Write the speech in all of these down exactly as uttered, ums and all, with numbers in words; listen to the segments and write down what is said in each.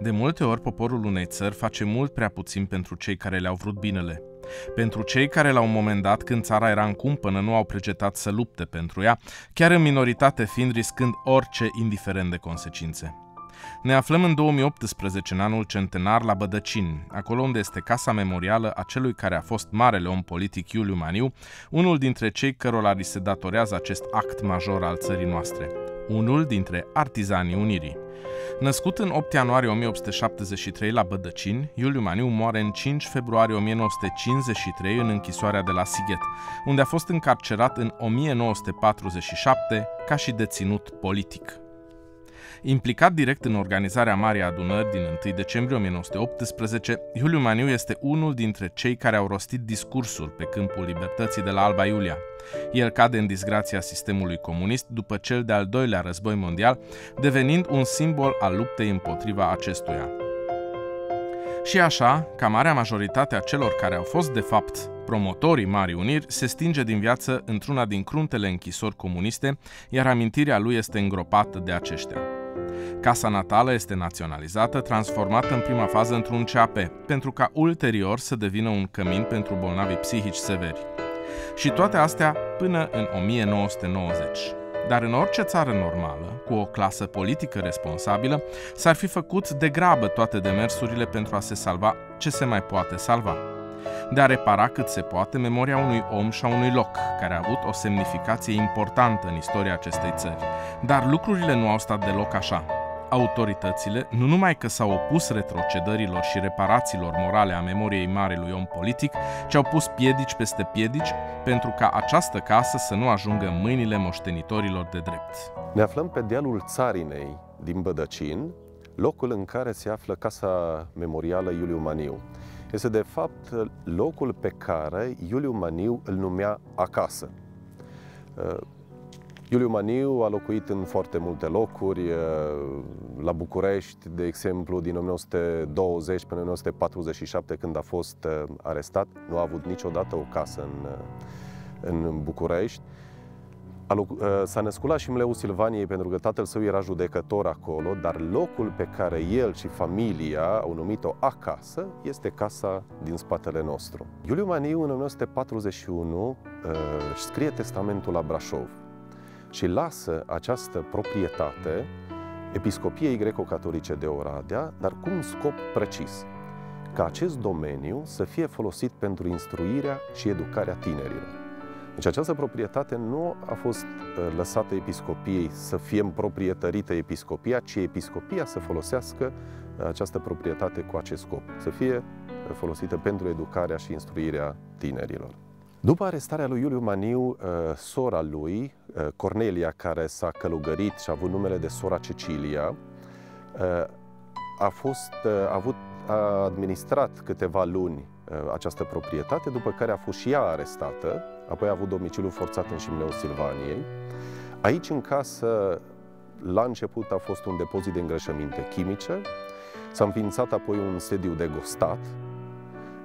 De multe ori, poporul unei țări face mult prea puțin pentru cei care le-au vrut binele. Pentru cei care la un moment dat, când țara era în cumpănă, nu au pregetat să lupte pentru ea, chiar în minoritate fiind, riscând orice, indiferent de consecințe. Ne aflăm în două mii optsprezece, în anul centenar, la Bădăcini, acolo unde este casa memorială a celui care a fost marele om politic Iuliu Maniu, unul dintre cei cărora li se datorează acest act major al țării noastre, unul dintre artizanii Unirii. Născut în opt ianuarie o mie opt sute șaptezeci și trei la Bădăcini, Iuliu Maniu moare în cinci februarie o mie nouă sute cincizeci și trei în închisoarea de la Sighet, unde a fost încarcerat în o mie nouă sute patruzeci și șapte ca și deținut politic. Implicat direct în organizarea Marii Adunări din întâi decembrie o mie nouă sute optsprezece, Iuliu Maniu este unul dintre cei care au rostit discursuri pe câmpul libertății de la Alba Iulia. El cade în disgrația sistemului comunist după cel de-al doilea război mondial, devenind un simbol al luptei împotriva acestuia. Și așa, ca marea majoritate a celor care au fost, de fapt, promotorii Marii Uniri, se stinge din viață într-una din cruntele închisori comuniste, iar amintirea lui este îngropată de aceștia. Casa natală este naționalizată, transformată în prima fază într-un C A P, pentru ca ulterior să devină un cămin pentru bolnavii psihici severi. Și toate astea până în o mie nouă sute nouăzeci. Dar în orice țară normală, cu o clasă politică responsabilă, s-ar fi făcut de grabă toate demersurile pentru a se salva ce se mai poate salva, de a repara cât se poate memoria unui om și a unui loc care a avut o semnificație importantă în istoria acestei țări. Dar lucrurile nu au stat deloc așa. Autoritățile nu numai că s-au opus retrocedărilor și reparațiilor morale a memoriei marelui om politic, ci au pus piedici peste piedici pentru ca această casă să nu ajungă în mâinile moștenitorilor de drept. Ne aflăm pe dealul Țarinei din Bădăcini, locul în care se află Casa Memorială Iuliu Maniu. Este de fapt locul pe care Iuliu Maniu îl numea acasă. Iuliu Maniu a locuit în foarte multe locuri, la București, de exemplu, din o mie nouă sute douăzeci până în o mie nouă sute patruzeci și șapte, când a fost arestat. Nu a avut niciodată o casă în, în București. S-a născut la Șimleu Silvaniei pentru că tatăl său era judecător acolo, dar locul pe care el și familia au numit-o acasă este casa din spatele nostru. Iuliu Maniu, în o mie nouă sute patruzeci și unu, își scrie testamentul la Brașov și lasă această proprietate Episcopiei Greco-Catolice de Oradea, dar cu un scop precis, ca acest domeniu să fie folosit pentru instruirea și educarea tinerilor. Deci această proprietate nu a fost lăsată Episcopiei să fie împroprietărită Episcopia, ci Episcopia să folosească această proprietate cu acest scop, să fie folosită pentru educarea și instruirea tinerilor. După arestarea lui Iuliu Maniu, sora lui, Cornelia, care s-a călugărit și a avut numele de sora Cecilia, a fost, a avut, a administrat câteva luni această proprietate, după care a fost și ea arestată, apoi a avut domiciliu forțat în Șimleu Silvaniei. Aici, în casă, la început a fost un depozit de îngrășăminte chimice, s-a înființat apoi un sediu de gostat.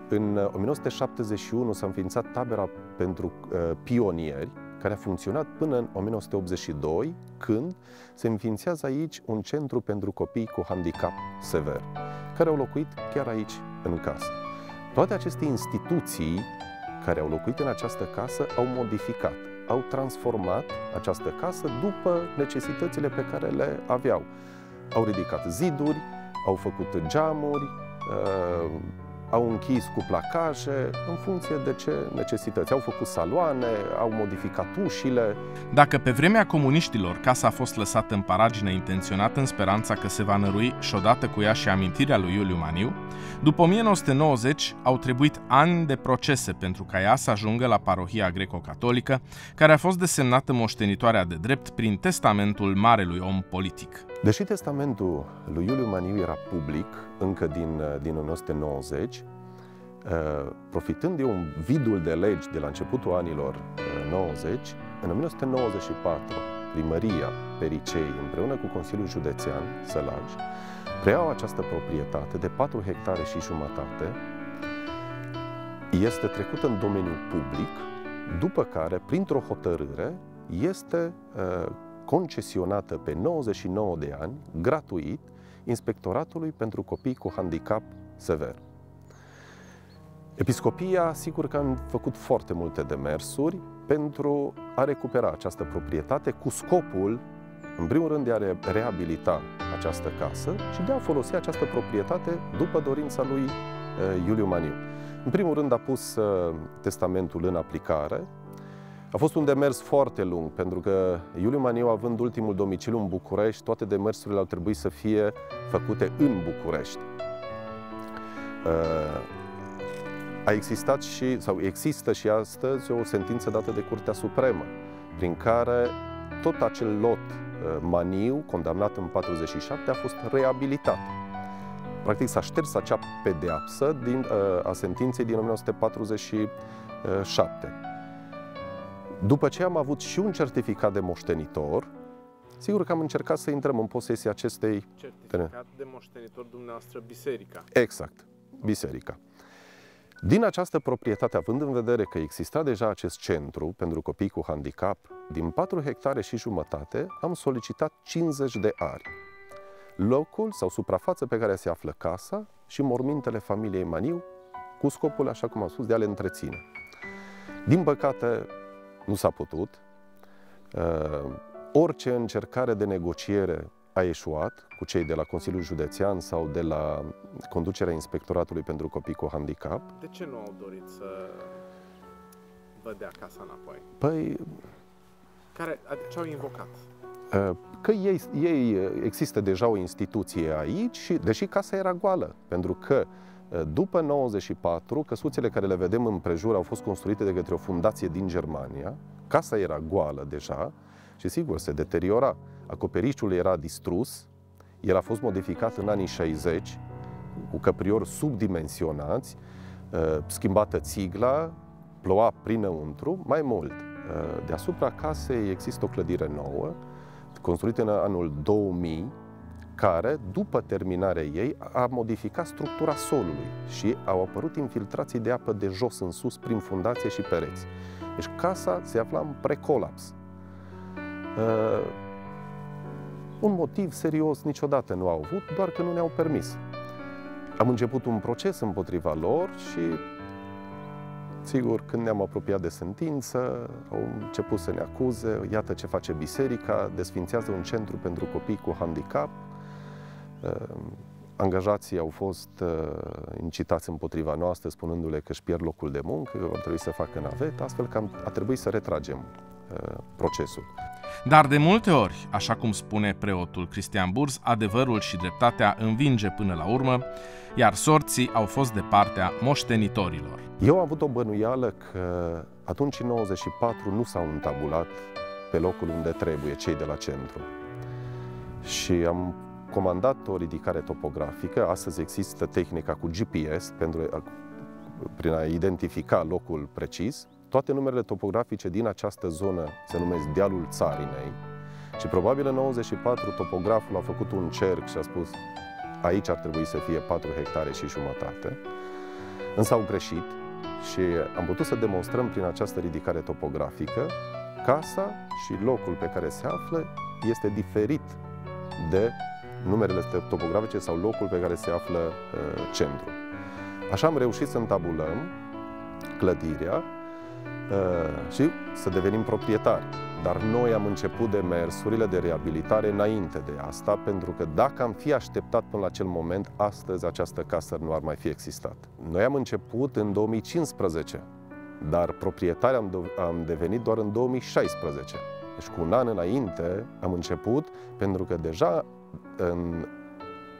În o mie nouă sute șaptezeci și unu s-a înființat tabera pentru uh, pionieri, care a funcționat până în o mie nouă sute optzeci și doi, când se înființează aici un centru pentru copii cu handicap sever, care au locuit chiar aici, în casă. Toate aceste instituții care au locuit în această casă au modificat, au transformat această casă după necesitățile pe care le aveau. Au ridicat ziduri, au făcut geamuri, uh, au închis cu placaje, în funcție de ce necesități. Au făcut saloane, au modificat ușile. Dacă pe vremea comuniștilor casa a fost lăsată în paragină intenționată în speranța că se va nărui și odată cu ea și amintirea lui Iuliu Maniu, după o mie nouă sute nouăzeci au trebuit ani de procese pentru ca ea să ajungă la parohia greco-catolică, care a fost desemnată moștenitoarea de drept prin testamentul marelui om politic. Deși testamentul lui Iuliu Maniu era public încă din, din o mie nouă sute nouăzeci, profitând de un vidul de legi de la începutul anilor nouăzeci, în o mie nouă sute nouăzeci și patru, Primăria Pericei, împreună cu Consiliul Județean Sălaj, preiau această proprietate de patru hectare și jumătate, este trecută în domeniul public, după care, printr-o hotărâre, este uh, concesionată pe nouăzeci și nouă de ani, gratuit, Inspectoratului pentru Copii cu Handicap Sever. Episcopia, sigur că am făcut foarte multe demersuri pentru a recupera această proprietate cu scopul, în primul rând, de a reabilita această casă și de a folosi această proprietate după dorința lui uh, Iuliu Maniu. În primul rând a pus uh, testamentul în aplicare. A fost un demers foarte lung, pentru că Iuliu Maniu, având ultimul domiciliu în București, toate demersurile au trebuit să fie făcute în București. Uh, A existat și, sau există și astăzi, o sentință dată de Curtea Supremă, prin care tot acel lot Maniu, condamnat în patruzeci și șapte, a fost reabilitat. Practic s-a șters acea pedeapsă din, a sentinței din o mie nouă sute patruzeci și șapte. După ce am avut și un certificat de moștenitor, sigur că am încercat să intrăm în posesia acestei... Certificat de moștenitor, dumneavoastră, biserica. Exact, biserica. Din această proprietate, având în vedere că exista deja acest centru pentru copii cu handicap, din patru hectare și jumătate am solicitat cincizeci de ari, locul sau suprafață pe care se află casa și mormintele familiei Maniu, cu scopul, așa cum am spus, de a le întreține. Din păcate, nu s-a putut. Uh, orice încercare de negociere a eșuat cu cei de la Consiliul Județean sau de la conducerea Inspectoratului pentru Copii cu Handicap. De ce nu au dorit să vă dea casa înapoi? Păi... Care, ce au invocat? Că ei, ei există deja o instituție aici, și, deși casa era goală, pentru că după nouăzeci și patru, căsuțele care le vedem împrejur au fost construite de către o fundație din Germania, casa era goală deja și sigur se deteriora. Acoperișul era distrus, el a fost modificat în anii șaizeci, cu căpriori subdimensionați, schimbată țigla, ploua prinăuntru. Mai mult, deasupra casei există o clădire nouă, construită în anul două mii, care, după terminarea ei, a modificat structura solului și au apărut infiltrații de apă de jos în sus, prin fundație și pereți. Deci casa se afla în precolaps. Un motiv serios niciodată nu au avut, doar că nu ne-au permis. Am început un proces împotriva lor și, sigur, când ne-am apropiat de sentință, au început să ne acuze, iată ce face biserica, desființează un centru pentru copii cu handicap. Angajații au fost incitați împotriva noastră, spunându-le că își pierd locul de muncă, că vor trebui să facă navetă, astfel că a trebuit să retragem procesul. Dar de multe ori, așa cum spune preotul Cristian Burz, adevărul și dreptatea învinge până la urmă, iar sorții au fost de partea moștenitorilor. Eu am avut o bănuială că atunci, în nouăzeci și patru, nu s-au întabulat pe locul unde trebuie cei de la centru. Și am comandat o ridicare topografică. Astăzi există tehnica cu G P S pentru a, prin a identifica locul precis. Toate numerele topografice din această zonă se numesc Dealul Țarinei și probabil în nouăzeci și patru topograful a făcut un cerc și a spus aici ar trebui să fie patru hectare și jumătate, însă au greșit și am putut să demonstrăm prin această ridicare topografică casa și locul pe care se află este diferit de numerele topografice sau locul pe care se află uh, centrul. Așa am reușit să întabulăm clădirea și să devenim proprietari. Dar noi am început demersurile de reabilitare înainte de asta, pentru că dacă am fi așteptat până la acel moment, astăzi această casă nu ar mai fi existat. Noi am început în două mii cincisprezece, dar proprietari am, am devenit doar în două mii șaisprezece. Deci cu un an înainte am început, pentru că deja în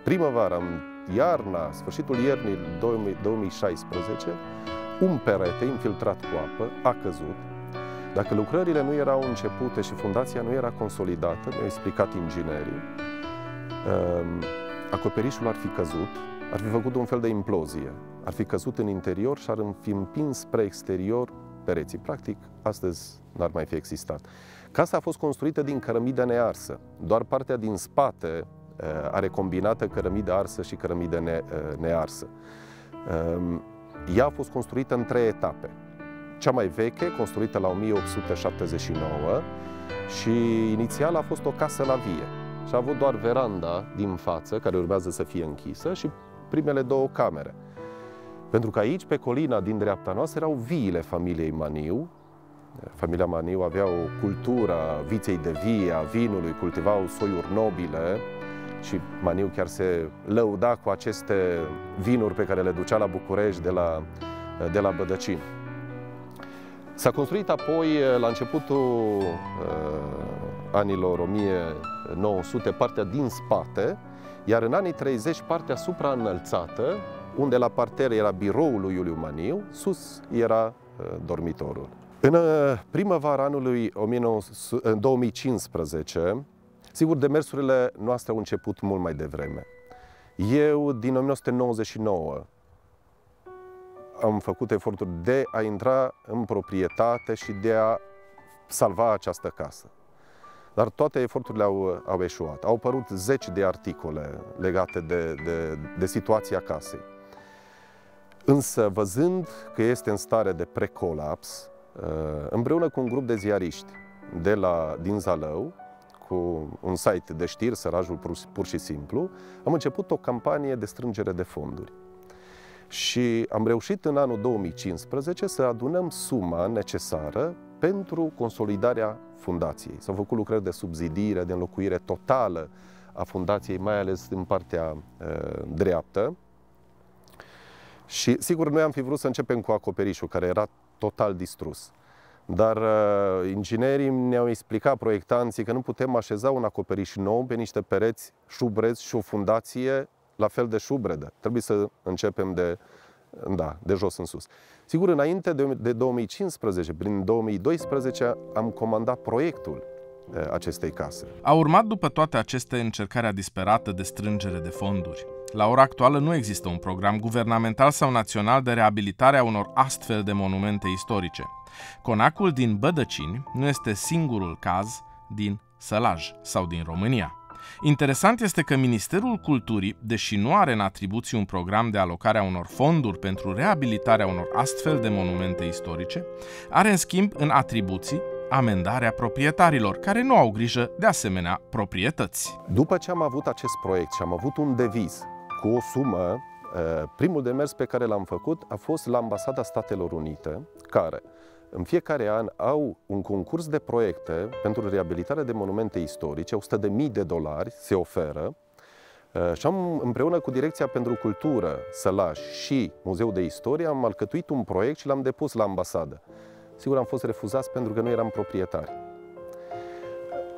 primăvara, în iarna, sfârșitul iernii două mii șaisprezece, un perete infiltrat cu apă a căzut. Dacă lucrările nu erau începute și fundația nu era consolidată, ne-au explicat inginerii, acoperișul ar fi căzut, ar fi făcut un fel de implozie. ar fi căzut în interior și ar fi împins spre exterior pereții. Practic, astăzi n-ar mai fi existat. Casa a fost construită din cărămidă nearsă. Doar partea din spate are combinată cărămidă arsă și cărămidă ne, nearsă. Ea a fost construită în trei etape. Cea mai veche, construită la o mie opt sute șaptezeci și nouă, și inițial a fost o casă la vie. Și a avut doar veranda din față, care urmează să fie închisă, și primele două camere. Pentru că aici, pe colina din dreapta noastră, erau viile familiei Maniu. Familia Maniu avea o cultură viței de vie, a vinului, cultivau soiuri nobile și Maniu chiar se lăuda cu aceste vinuri pe care le ducea la București de la, de la Bădăcin. S-a construit apoi, la începutul uh, anilor o mie nouă sute, partea din spate, iar în anii treizeci partea supraînălțată, unde la parter era biroul lui Iuliu Maniu, sus era uh, dormitorul. În primăvara anului două mii cincisprezece, sigur, demersurile noastre au început mult mai devreme. Eu, din o mie nouă sute nouăzeci și nouă, am făcut eforturi de a intra în proprietate și de a salva această casă. Dar toate eforturile au, au eșuat. Au apărut zeci de articole legate de, de, de situația casei. Însă, văzând că este în stare de precolaps, împreună cu un grup de ziariști de la, din Zalău, cu un site de știri, Sărajul Pur și Simplu, am început o campanie de strângere de fonduri. Și am reușit în anul două mii cincisprezece să adunăm suma necesară pentru consolidarea fundației. S-au făcut lucrări de subzidire, de înlocuire totală a fundației, mai ales în partea uh, dreaptă. Și sigur, noi am fi vrut să începem cu acoperișul, care era total distrus. Dar uh, inginerii ne-au explicat, proiectanții, că nu putem așeza un acoperiș nou pe niște pereți șubrezi și o fundație la fel de șubredă. Trebuie să începem de, da, de jos în sus. Sigur, înainte de, de două mii cincisprezece, prin două mii doisprezece, am comandat proiectul uh, acestei case. A urmat după toate aceste încercarea disperată de strângere de fonduri. La ora actuală nu există un program guvernamental sau național de reabilitare a unor astfel de monumente istorice. Conacul din Bădăcini nu este singurul caz din Sălaj sau din România. Interesant este că Ministerul Culturii, deși nu are în atribuții un program de alocare a unor fonduri pentru reabilitarea unor astfel de monumente istorice, are în schimb în atribuții amendarea proprietarilor, care nu au grijă de asemenea proprietăți. După ce am avut acest proiect și am avut un deviz cu o sumă, primul demers pe care l-am făcut a fost la Ambasada Statelor Unite, care în fiecare an au un concurs de proiecte pentru reabilitarea de monumente istorice, o sută de mii de dolari se oferă, și am, împreună cu Direcția pentru Cultură, Sălaj și Muzeul de Istorie, am alcătuit un proiect și l-am depus la ambasadă. Sigur, am fost refuzați pentru că nu eram proprietari.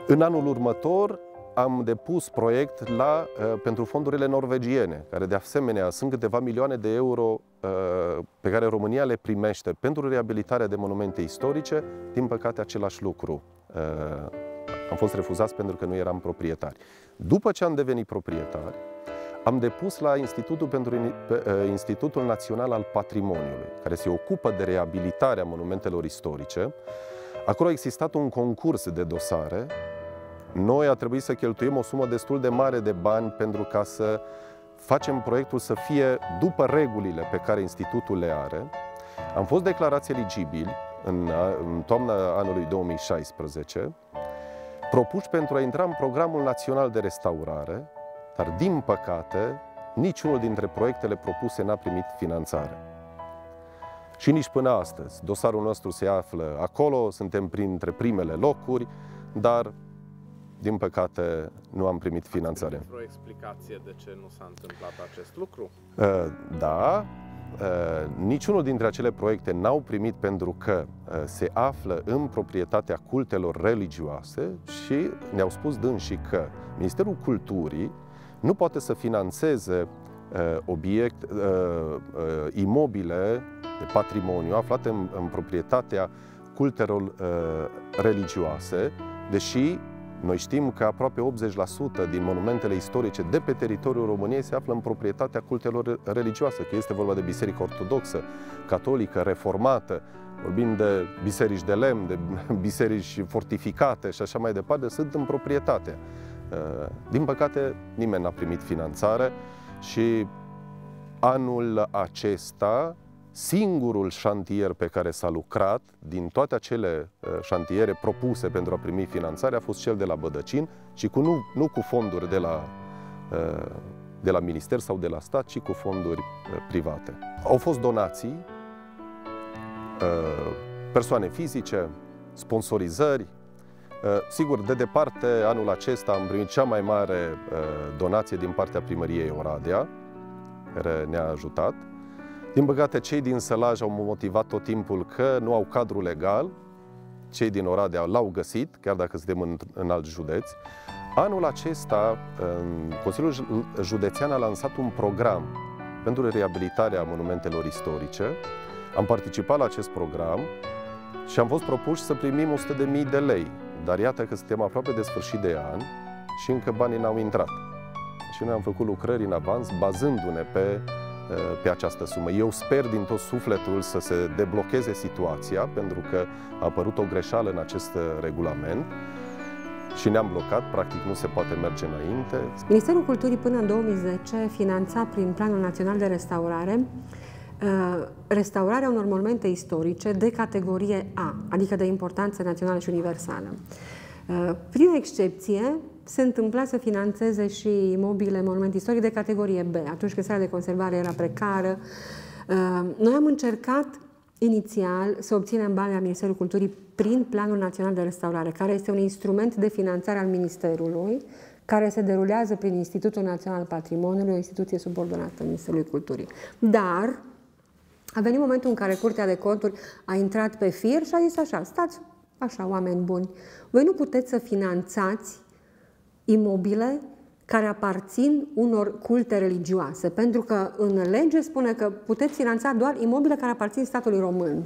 În anul următor am depus proiect la, uh, pentru fondurile norvegiene, care de asemenea sunt câteva milioane de euro uh, pe care România le primește pentru reabilitarea de monumente istorice. Din păcate, același lucru. Uh, am fost refuzați pentru că nu eram proprietari. După ce am devenit proprietari, am depus la Institutul, pentru, Institutul Național al Patrimoniului, care se ocupă de reabilitarea monumentelor istorice. Acolo a existat un concurs de dosare. Noi a trebuit să cheltuim o sumă destul de mare de bani pentru ca să facem proiectul să fie după regulile pe care institutul le are. Am fost declarați eligibili în, în toamna anului două mii șaisprezece, propuși pentru a intra în Programul Național de Restaurare, dar, din păcate, niciunul dintre proiectele propuse n-a primit finanțare. Și nici până astăzi. Dosarul nostru se află acolo, suntem printre primele locuri, dar, din păcate, nu am primit finanțare. Aveți vreo explicație de ce nu s-a întâmplat acest lucru? Da. Niciunul dintre acele proiecte n-au primit pentru că se află în proprietatea cultelor religioase și ne-au spus dânsii că Ministerul Culturii nu poate să financeze uh, obiect, uh, uh, imobile de patrimoniu aflate în, în proprietatea cultelor uh, religioase, deși Noi știm că aproape optzeci la sută din monumentele istorice de pe teritoriul României se află în proprietatea cultelor religioase, că este vorba de biserică ortodoxă, catolică, reformată, vorbim de biserici de lemn, de biserici fortificate și așa mai departe, sunt în proprietate. Din păcate, nimeni n-a primit finanțare și anul acesta, singurul șantier pe care s-a lucrat din toate acele șantiere propuse pentru a primi finanțare a fost cel de la Bădăcin și cu, nu, nu cu fonduri de la, de la minister sau de la stat, ci cu fonduri private. Au fost donații, persoane fizice, sponsorizări. Sigur, de departe, anul acesta am primit cea mai mare donație din partea primăriei Oradea, care ne-a ajutat. Din păcate, cei din Sălaj au motivat tot timpul că nu au cadru legal, cei din Oradea l-au găsit, chiar dacă suntem în, în alt județ. Anul acesta, Consiliul Județean a lansat un program pentru reabilitarea monumentelor istorice. Am participat la acest program și am fost propuși să primim o sută de mii de lei, dar iată că suntem aproape de sfârșit de an și încă banii n-au intrat. Și noi am făcut lucrări în avans, bazându-ne pe pe această sumă. Eu sper din tot sufletul să se deblocheze situația, pentru că a apărut o greșeală în acest regulament și ne-am blocat, practic nu se poate merge înainte. Ministerul Culturii până în două mii zece finanța prin Planul Național de Restaurare restaurarea unor monumente istorice de categorie A, adică de importanță națională și universală. Prin excepție, se întâmpla să finanțeze și imobile, monumente istorice de categorie B, atunci când sala de conservare era precară. Noi am încercat inițial să obținem bani la Ministerul Culturii prin Planul Național de Restaurare, care este un instrument de finanțare al Ministerului, care se derulează prin Institutul Național al Patrimoniului, o instituție subordonată Ministerului Culturii. Dar a venit momentul în care Curtea de Conturi a intrat pe fir și a zis așa: stați așa, oameni buni, voi nu puteți să finanțați imobile care aparțin unor culte religioase, pentru că în lege spune că puteți finanța doar imobile care aparțin statului român.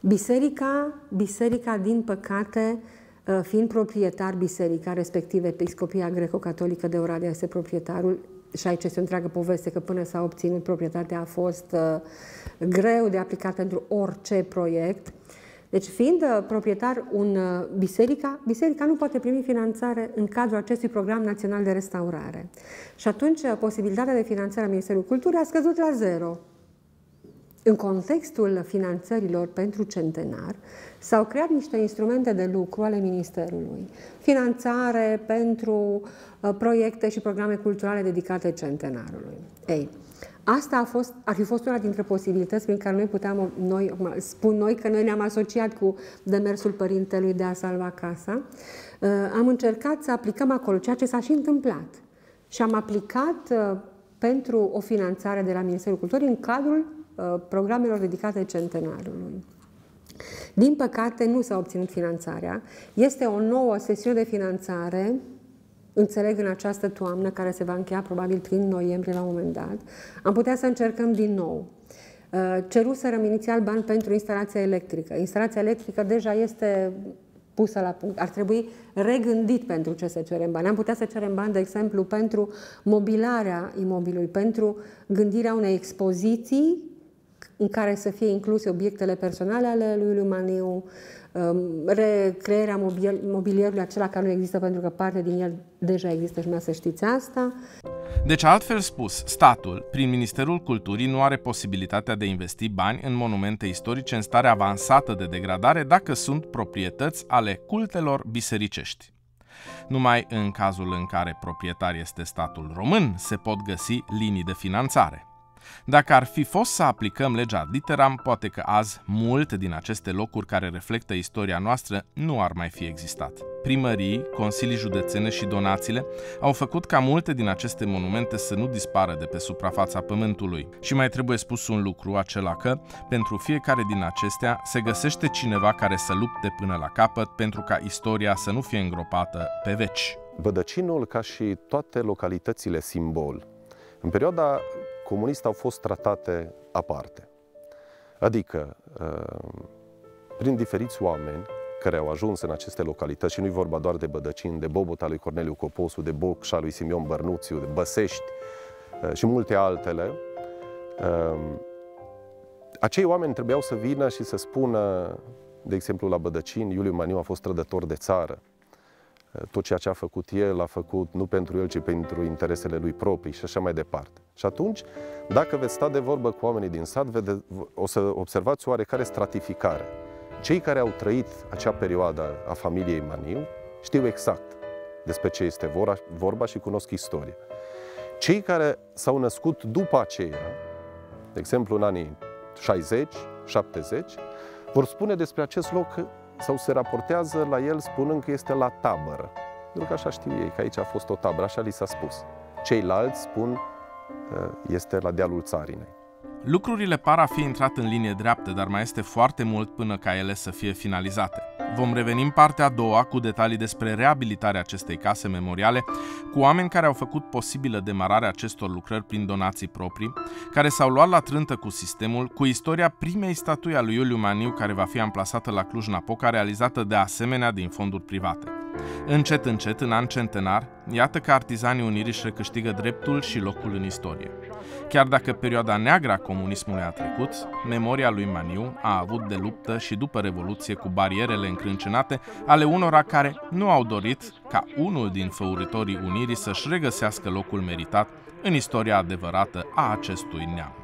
Biserica, biserica din păcate, fiind proprietar biserica, respectiv Episcopia Greco-Catolică de Oradea este proprietarul, și aici este o întreagă poveste că până s-a obținut proprietatea a fost greu de aplicat pentru orice proiect. Deci, fiind proprietar un biserica, biserica nu poate primi finanțare în cadrul acestui program național de restaurare. Și atunci, posibilitatea de finanțare a Ministerului Culturii a scăzut la zero. În contextul finanțărilor pentru centenar, s-au creat niște instrumente de lucru ale Ministerului. Finanțare pentru proiecte și programe culturale dedicate centenarului. Ei, asta a fost, ar fi fost una dintre posibilități prin care noi puteam, noi, spun noi că noi ne-am asociat cu demersul părintelui de a salva casa. Am încercat să aplicăm acolo, ceea ce s-a și întâmplat. Și am aplicat pentru o finanțare de la Ministerul Culturii în cadrul programelor dedicate centenarului. Din păcate, nu s-a obținut finanțarea. Este o nouă sesiune de finanțare, înțeleg, în această toamnă, care se va încheia probabil prin noiembrie la un moment dat. Am putea să încercăm din nou. Ceruserăm inițial bani pentru instalația electrică. Instalația electrică deja este pusă la punct. Ar trebui regândit pentru ce să cerem bani. Am putea să cerem bani, de exemplu, pentru mobilarea imobilului, pentru gândirea unei expoziții în care să fie incluse obiectele personale ale lui Maniu, recrearea mobilierului acela care nu există pentru că parte din el deja există și mai să știți asta. Deci, altfel spus, statul, prin Ministerul Culturii, nu are posibilitatea de a investi bani în monumente istorice în stare avansată de degradare dacă sunt proprietăți ale cultelor bisericești. Numai în cazul în care proprietar este statul român se pot găsi linii de finanțare. Dacă ar fi fost să aplicăm legea ad literam, poate că azi multe din aceste locuri care reflectă istoria noastră nu ar mai fi existat. Primării, consilii județene și donațiile au făcut ca multe din aceste monumente să nu dispară de pe suprafața pământului. Și mai trebuie spus un lucru, acela că pentru fiecare din acestea se găsește cineva care să lupte până la capăt pentru ca istoria să nu fie îngropată pe veci. Bădăcinul, ca și toate localitățile simbol, în perioada comuniste au fost tratate aparte. Adică, prin diferiți oameni care au ajuns în aceste localități, și nu-i vorba doar de Bădăcin, de Bobotea lui Corneliu Coposu, de Bocșa lui Simion Bărnuțiu, de Băsești și multe altele, acei oameni trebuiau să vină și să spună, de exemplu la Bădăcin, Iuliu Maniu a fost trădător de țară. Tot ceea ce a făcut el, l-a făcut nu pentru el, ci pentru interesele lui proprii și așa mai departe. Și atunci, dacă veți sta de vorbă cu oamenii din sat, o să observați oarecare stratificare. Cei care au trăit acea perioadă a familiei Maniu știu exact despre ce este vorba și cunosc istoria. Cei care s-au născut după aceea, de exemplu în anii șaizeci, șaptezeci, vor spune despre acest loc sau se raportează la el spunând că este la tabără. Pentru că așa știu ei, că aici a fost o tabără, așa li s-a spus. Ceilalți spun că este la dealul Țarinei. Lucrurile par a fi intrat în linie dreaptă, dar mai este foarte mult până ca ele să fie finalizate. Vom reveni în partea a doua cu detalii despre reabilitarea acestei case memoriale, cu oameni care au făcut posibilă demararea acestor lucrări prin donații proprii, care s-au luat la trântă cu sistemul, cu istoria primei statui a lui Iuliu Maniu, care va fi amplasată la Cluj-Napoca, realizată de asemenea din fonduri private. Încet, încet, în an centenar, iată că artizanii Unirii își recâștigă dreptul și locul în istorie. Chiar dacă perioada neagră a comunismului a trecut, memoria lui Maniu a avut de luptă și după Revoluție cu barierele încrâncenate ale unora care nu au dorit ca unul din făuritorii Unirii să-și regăsească locul meritat în istoria adevărată a acestui neam.